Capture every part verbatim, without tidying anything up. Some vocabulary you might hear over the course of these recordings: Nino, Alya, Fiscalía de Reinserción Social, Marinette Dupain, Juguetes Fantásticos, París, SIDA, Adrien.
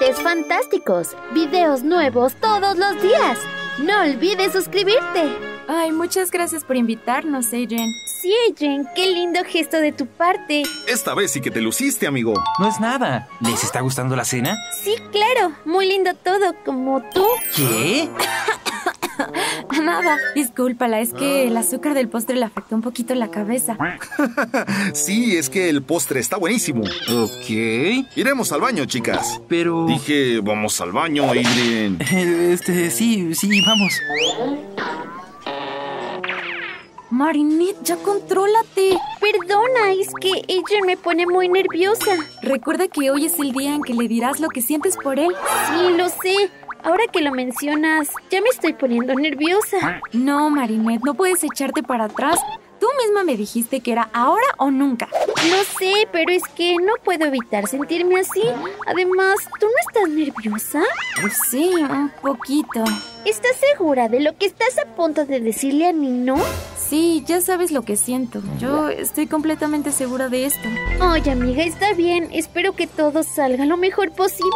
Juguetes Fantásticos. Videos nuevos todos los días. No olvides suscribirte. Ay, muchas gracias por invitarnos, Adrien. Sí, Adrien, qué lindo gesto de tu parte. Esta vez sí que te luciste, amigo. No es nada. ¿Les está gustando la cena? Sí, claro. Muy lindo todo, como tú. ¿Qué? Nada, discúlpala, es que el azúcar del postre le afectó un poquito la cabeza. Sí, es que el postre está buenísimo. Ok. Iremos al baño, chicas. Pero... Dije, vamos al baño, Adrien. Este, sí, sí, vamos. Marinette, ya contrólate. Perdona, es que Adrien me pone muy nerviosa. Recuerda que hoy es el día en que le dirás lo que sientes por él. Sí, lo sé. Ahora que lo mencionas, ya me estoy poniendo nerviosa. No, Marinette, no puedes echarte para atrás. Tú misma me dijiste que era ahora o nunca. No sé, pero es que no puedo evitar sentirme así. Además, ¿tú no estás nerviosa? Sí, un poquito. ¿Estás segura de lo que estás a punto de decirle a Nino? Sí, ya sabes lo que siento. Yo estoy completamente segura de esto. Oye, amiga, está bien. Espero que todo salga lo mejor posible.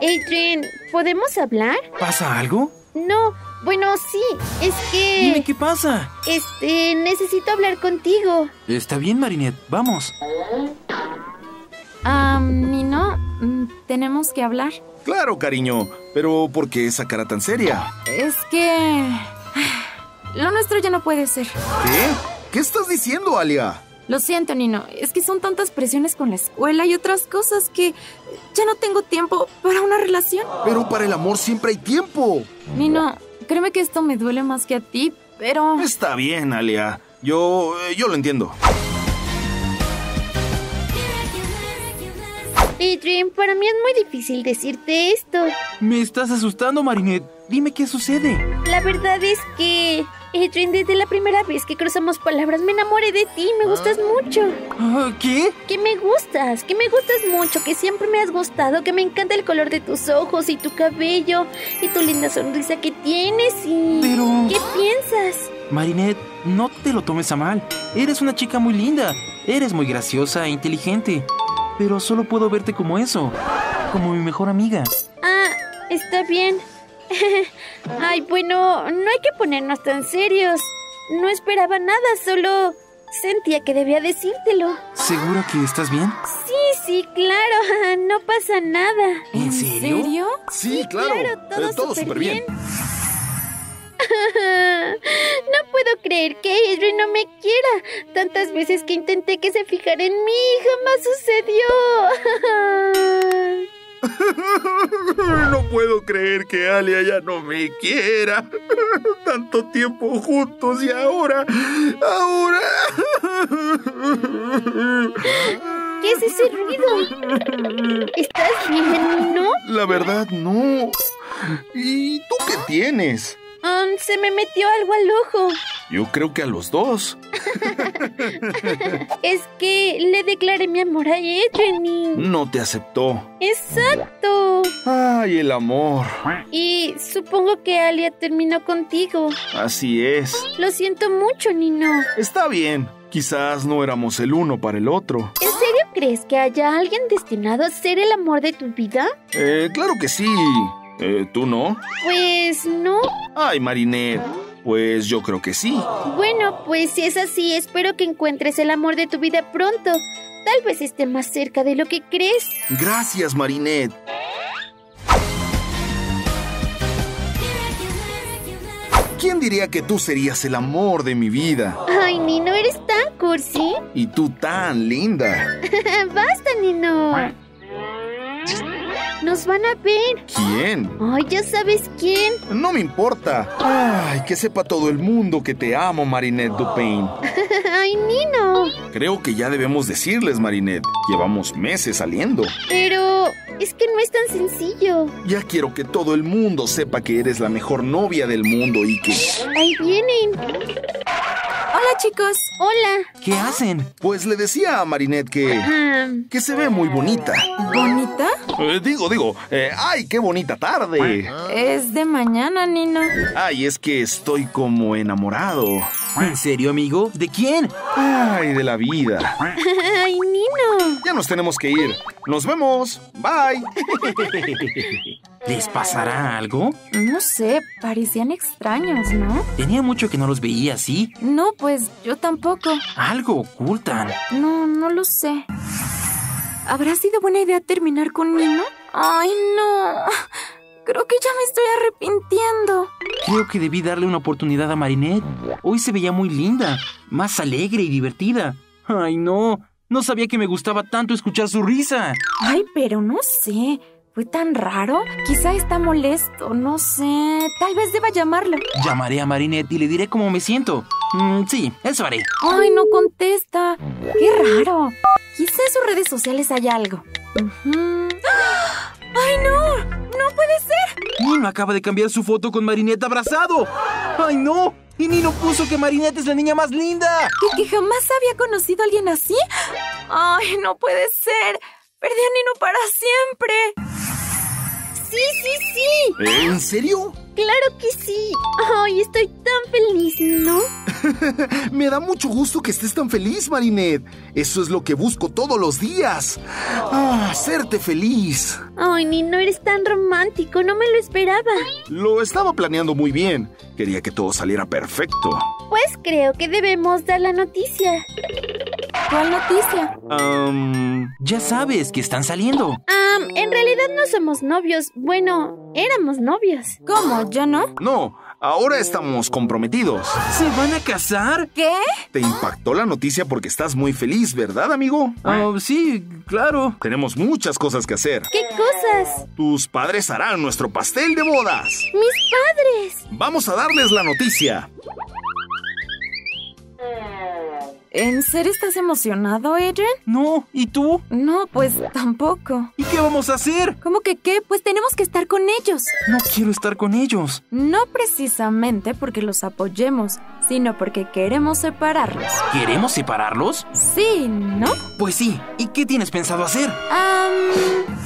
Adrien, ¿podemos hablar? ¿Pasa algo? No, bueno, sí, es que... Dime, ¿qué pasa? Este, necesito hablar contigo. Está bien, Marinette, vamos. Ah, um, Nino, tenemos que hablar. Claro, cariño, pero ¿por qué esa cara tan seria? Es que... Lo nuestro ya no puede ser. ¿Qué? ¿Qué estás diciendo, Alya? Lo siento, Nino, es que son tantas presiones con la escuela y otras cosas que ya no tengo tiempo para una relación. Pero para el amor siempre hay tiempo. Nino, créeme que esto me duele más que a ti, pero... Está bien, Alya. Yo... yo lo entiendo. Adrien, para mí es muy difícil decirte esto. Me estás asustando, Marinette. Dime qué sucede. La verdad es que... Adrien, desde la primera vez que cruzamos palabras me enamoré de ti, me gustas mucho. ¿Qué? Que me gustas, que me gustas mucho, que siempre me has gustado, que me encanta el color de tus ojos y tu cabello y tu linda sonrisa que tienes y... Pero... ¿Qué piensas? Marinette, no te lo tomes a mal. Eres una chica muy linda, eres muy graciosa e inteligente, pero solo puedo verte como eso, como mi mejor amiga. Ah, está bien. Ay, bueno, no hay que ponernos tan serios. No esperaba nada, solo sentía que debía decírtelo. ¿Segura que estás bien? Sí, sí, claro, no pasa nada. ¿En serio? ¿En serio? Sí, sí, claro, claro, todo, eh, todo súper bien, bien. No puedo creer que Adrien no me quiera. Tantas veces que intenté que se fijara en mí, jamás sucedió. No puedo creer que Alya ya no me quiera. Tanto tiempo juntos y ahora, ahora. ¿Qué es ese ruido? ¿Estás bien, no? La verdad, no. ¿Y tú qué tienes? Um, se me metió algo al ojo. Yo creo que a los dos. Es que le declaré mi amor a Adrien y... No te aceptó. ¡Exacto! ¡Ay, el amor! Y supongo que Alya terminó contigo. Así es. Lo siento mucho, Nino. Está bien. Quizás no éramos el uno para el otro. ¿En serio crees que haya alguien destinado a ser el amor de tu vida? Eh, claro que sí. Eh, ¿tú no? Pues no. Ay, Marinette, pues yo creo que sí. Bueno, pues si es así, espero que encuentres el amor de tu vida pronto. Tal vez esté más cerca de lo que crees. Gracias, Marinette. ¿Quién diría que tú serías el amor de mi vida? Ay, Nino, eres tan cursi. Y tú tan linda. Basta, Nino. ¡Nos van a ver! ¿Quién? ¡Ay, ya sabes quién! ¡No me importa! ¡Ay, que sepa todo el mundo que te amo, Marinette Dupain! ¡Ay, Nino! Creo que ya debemos decirles, Marinette. Llevamos meses saliendo. Pero... es que no es tan sencillo. Ya quiero que todo el mundo sepa que eres la mejor novia del mundo y que... ¡Ahí vienen! ¡Hola, chicos. Hola. ¿Qué hacen? Pues le decía a Marinette que... Um, que se ve muy bonita. ¿Bonita? Eh, digo, digo. Eh, ¡Ay, qué bonita tarde! Es de mañana, Nino. Ay, es que estoy como enamorado. ¿En serio, amigo? ¿De quién? Ay, de la vida. Ay, Nino. Ya nos tenemos que ir. Nos vemos. Bye. ¿Les pasará algo? No sé, parecían extraños, ¿no? Tenía mucho que no los veía así. No, pues yo tampoco. Algo ocultan. No, no lo sé. ¿Habrá sido buena idea terminar con Nino? Ay, no. Creo que ya me estoy arrepintiendo. Creo que debí darle una oportunidad a Marinette. Hoy se veía muy linda, más alegre y divertida. Ay, no. No sabía que me gustaba tanto escuchar su risa. Ay, pero no sé. ¿Fue tan raro? Quizá está molesto, no sé. Tal vez deba llamarlo. Llamaré a Marinette y le diré cómo me siento. Mm, sí, eso haré. Ay, no contesta. Qué raro. Quizá en sus redes sociales haya algo. Uh-huh. ¡Ay, no! ¡No puede ser! Nino acaba de cambiar su foto con Marinette abrazado. ¡Ay, no! Y Nino puso que Marinette es la niña más linda. ¿Y que jamás había conocido a alguien así? ¡Ay, no puede ser! ¡Perdí a Nino para siempre! ¡Sí, sí, sí! ¿En serio? ¡Claro que sí! ¡Ay, estoy tan feliz! ¿No? Me da mucho gusto que estés tan feliz, Marinette. Eso es lo que busco todos los días. Ah, hacerte feliz. Ay, Nino, eres tan romántico. No me lo esperaba. Lo estaba planeando muy bien. Quería que todo saliera perfecto. Pues creo que debemos dar la noticia. ¿Cuál noticia? Um, ya sabes que están saliendo. Um, en realidad no somos novios. Bueno, éramos novios. ¿Cómo? ¿Ya no? No, ahora estamos comprometidos. ¿Se van a casar? ¿Qué? Te impactó la noticia porque estás muy feliz, ¿verdad, amigo? Uh, sí, claro. Tenemos muchas cosas que hacer. ¿Qué cosas? Tus padres harán nuestro pastel de bodas. ¡Mis padres! Vamos a darles la noticia. ¿En serio estás emocionado, Adrien? No, ¿y tú? No, pues tampoco. ¿Y qué vamos a hacer? ¿Cómo que qué? Pues tenemos que estar con ellos. No quiero estar con ellos. No precisamente porque los apoyemos, sino porque queremos separarlos. ¿Queremos separarlos? Sí, ¿no? Pues sí. ¿Y qué tienes pensado hacer? Um...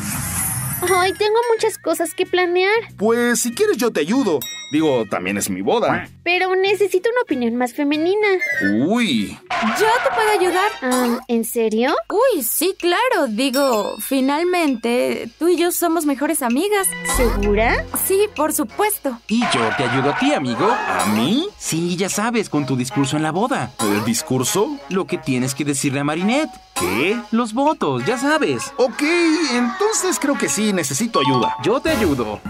Ay, tengo muchas cosas que planear. Pues si quieres yo te ayudo. Digo, también es mi boda. Pero necesito una opinión más femenina. Uy. Yo te puedo ayudar. Um, ¿En serio? Uy, sí, claro. Digo, finalmente, tú y yo somos mejores amigas. ¿Segura? Sí, por supuesto. Y yo te ayudo a ti, amigo. ¿A mí? Sí, ya sabes, con tu discurso en la boda. ¿El discurso? Lo que tienes que decirle a Marinette. ¿Qué? Los votos, ya sabes. Ok, entonces creo que sí, necesito ayuda. Yo te ayudo.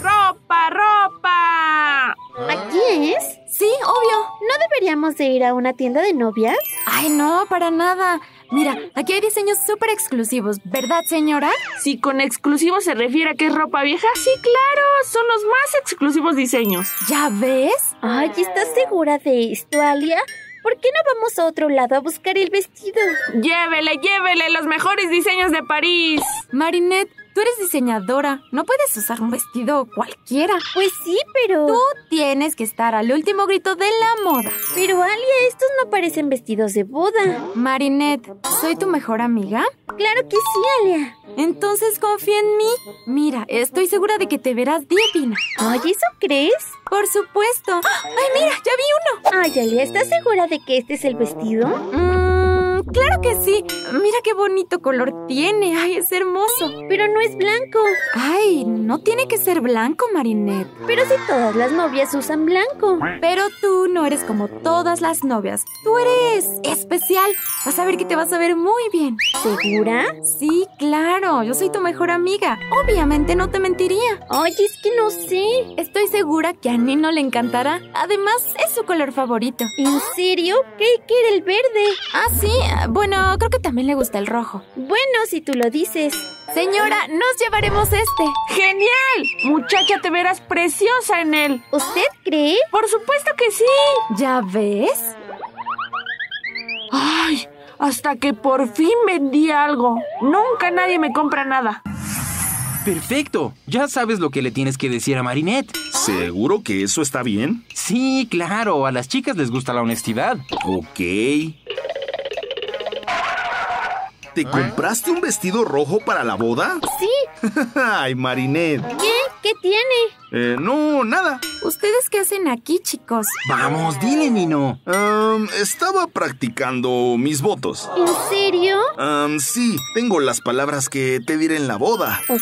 ¡Ropa, ropa! ¿Aquí es? Sí, obvio. ¿No deberíamos de ir a una tienda de novias? Ay, no, para nada. Mira, aquí hay diseños súper exclusivos, ¿verdad, señora? Si con exclusivo se refiere a que es ropa vieja, sí, claro. Son los más exclusivos diseños. ¿Ya ves? Ay, ¿estás segura de esto, Alya? ¿Por qué no vamos a otro lado a buscar el vestido? ¡Llévele, llévele! ¡Los mejores diseños de París! Marinette, tú eres diseñadora. No puedes usar un vestido cualquiera. Pues sí, pero... Tú tienes que estar al último grito de la moda. Pero, Alya, estos no parecen vestidos de boda. Marinette, ¿soy tu mejor amiga? ¡Claro que sí, Alya! Entonces confía en mí. Mira, estoy segura de que te verás divina. Oye, ¿eso crees? Por supuesto. ¡Ay, mira! ¡Ya vi uno! Ay, Alya, ¿estás segura de que este es el vestido? Mmm, claro que sí. Mira qué bonito color tiene. Ay, es hermoso. Pero no es blanco. Ay, no tiene que ser blanco, Marinette. Pero si todas las novias usan blanco. Pero tú no eres como todas las novias. Tú eres especial. Vas a ver que te vas a ver muy bien. ¿Segura? Sí, claro. Yo soy tu mejor amiga. Obviamente no te mentiría. Oye, es que no sé. Estoy segura que a Nino le encantará. Además, es su color favorito. ¿En serio? Creí que era el verde. Ah, sí. Bueno, creo que también le gusta el rojo. Bueno, si tú lo dices. Señora, nos llevaremos este. ¡Genial! Muchacha, te verás preciosa en él. ¿Usted cree? Por supuesto que sí. ¿Ya ves? ¡Ay! Hasta que por fin vendí algo. Nunca nadie me compra nada. Perfecto. Ya sabes lo que le tienes que decir a Marinette. ¿Seguro que eso está bien? Sí, claro. A las chicas les gusta la honestidad. Ok. ¿Te compraste un vestido rojo para la boda? Sí. Ay, Marinette. ¿Qué? ¿Qué tiene? Eh, no, nada. ¿Ustedes qué hacen aquí, chicos? Vamos, dile, Nino. Um, estaba practicando mis votos. ¿En serio? Um, sí, tengo las palabras que te diré en la boda. Ok.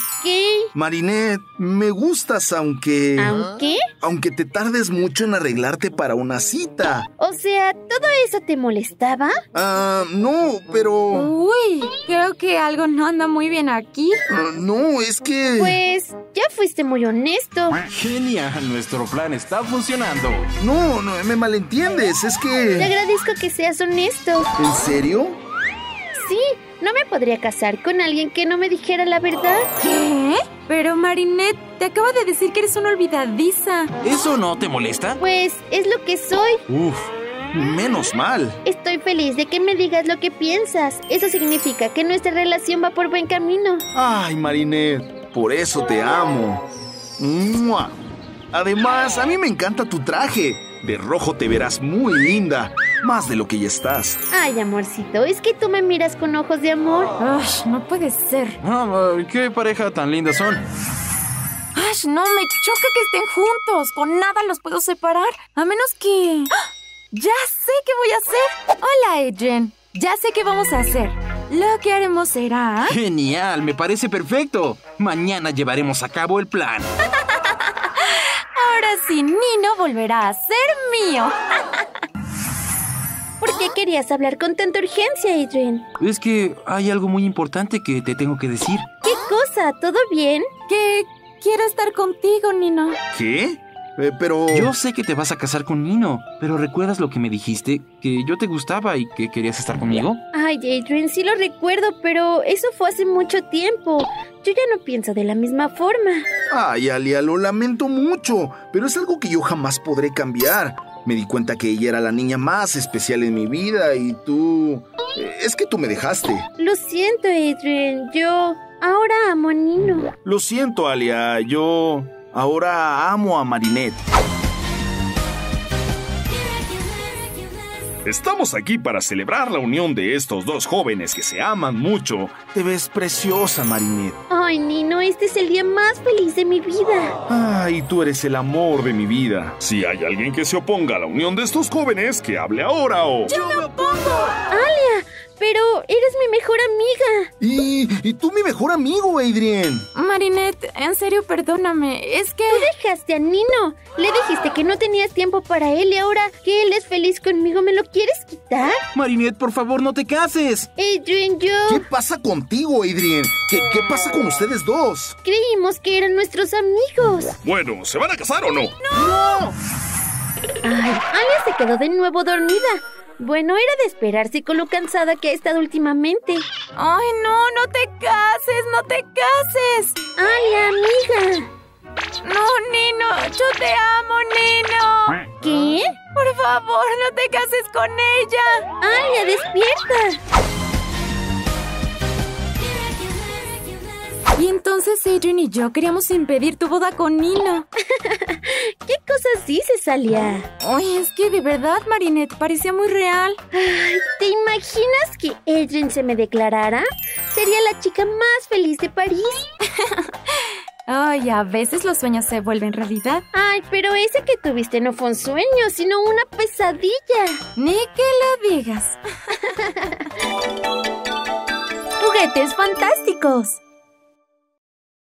Marinette, me gustas aunque... ¿Aunque? Aunque te tardes mucho en arreglarte para una cita. O sea, ¿todo eso te molestaba? Ah, uh, no, pero... Uy, creo que algo no anda muy bien aquí. Uh, no, es que... Pues, ya fuiste muy honesto. Genial, nuestro plan está funcionando. No, no, me malentiendes, es que... Te agradezco que seas honesto. ¿En serio? Sí, no me podría casar con alguien que no me dijera la verdad. ¿Qué? Pero Marinette, te acabo de decir que eres una olvidadiza. ¿Eso no te molesta? Pues, es lo que soy. Uf, menos mal. Estoy feliz de que me digas lo que piensas. Eso significa que nuestra relación va por buen camino. Ay, Marinette. Por eso te amo. ¡Mua! Además, a mí me encanta tu traje. De rojo te verás muy linda. Más de lo que ya estás. Ay, amorcito, es que tú me miras con ojos de amor. Ash, no puede ser. Ah, ¿qué pareja tan linda son? Ash, no, me choca que estén juntos. Con nada los puedo separar. A menos que... ¡Ah! ¡Ya sé qué voy a hacer! Hola, Adrien. Ya sé qué vamos a hacer. Lo que haremos será... ¡Genial! ¡Me parece perfecto! Mañana llevaremos a cabo el plan. Ahora sí, Nino volverá a ser mío. ¿Por qué querías hablar con tanta urgencia, Adrien? Es que hay algo muy importante que te tengo que decir. ¿Qué cosa? ¿Todo bien? Que quiero estar contigo, Nino. ¿Qué? Eh, pero... Yo sé que te vas a casar con Nino, pero ¿recuerdas lo que me dijiste? ¿Que yo te gustaba y que querías estar conmigo? Ay, Adrien, sí lo recuerdo, pero eso fue hace mucho tiempo. Yo ya no pienso de la misma forma. Ay, Alya, lo lamento mucho, pero es algo que yo jamás podré cambiar. Me di cuenta que ella era la niña más especial en mi vida y tú... Es que tú me dejaste. Lo siento, Adrien, yo ahora amo a Nino. Lo siento, Alya, yo... Ahora amo a Marinette. Estamos aquí para celebrar la unión de estos dos jóvenes que se aman mucho. Te ves preciosa, Marinette. Ay, Nino, este es el día más feliz de mi vida. Ay, tú eres el amor de mi vida. Si hay alguien que se oponga a la unión de estos jóvenes, que hable ahora o... ¡Yo me opongo! ¡Alya! Pero eres mi mejor amiga. Y, y tú mi mejor amigo, Adrien. Marinette, en serio, perdóname. Es que... Tú dejaste a Nino. Le dijiste que no tenías tiempo para él y ahora que él es feliz conmigo, ¿me lo quieres quitar? Marinette, por favor, no te cases. Adrien, yo... ¿Qué pasa contigo, Adrien? ¿Qué, qué pasa con ustedes dos? Creímos que eran nuestros amigos. Bueno, ¿se van a casar o no? ¡No! ¡No! Ay, Alya se quedó de nuevo dormida. Bueno, era de esperarse con lo cansada que ha estado últimamente. ¡Ay, no! ¡No te cases! ¡No te cases! ¡Alya, amiga! ¡No, Nino! ¡Yo te amo, Nino! ¿Qué? ¡Por favor, no te cases con ella! ¡Alya, despierta! Y entonces Adrien y yo queríamos impedir tu boda con Nino. ¿Qué cosas dices, Alya? Ay, es que de verdad, Marinette, parecía muy real. Ay, ¿te imaginas que Adrien se me declarara? Sería la chica más feliz de París. Ay, a veces los sueños se vuelven realidad. Ay, pero ese que tuviste no fue un sueño, sino una pesadilla. Ni que lo digas. Juguetes fantásticos.